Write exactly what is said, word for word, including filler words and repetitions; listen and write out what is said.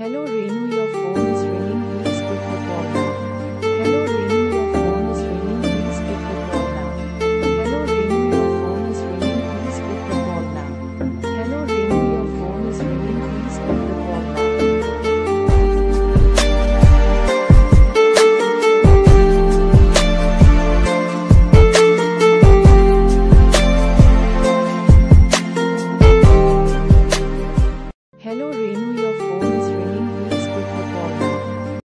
Hello Renu, your phone is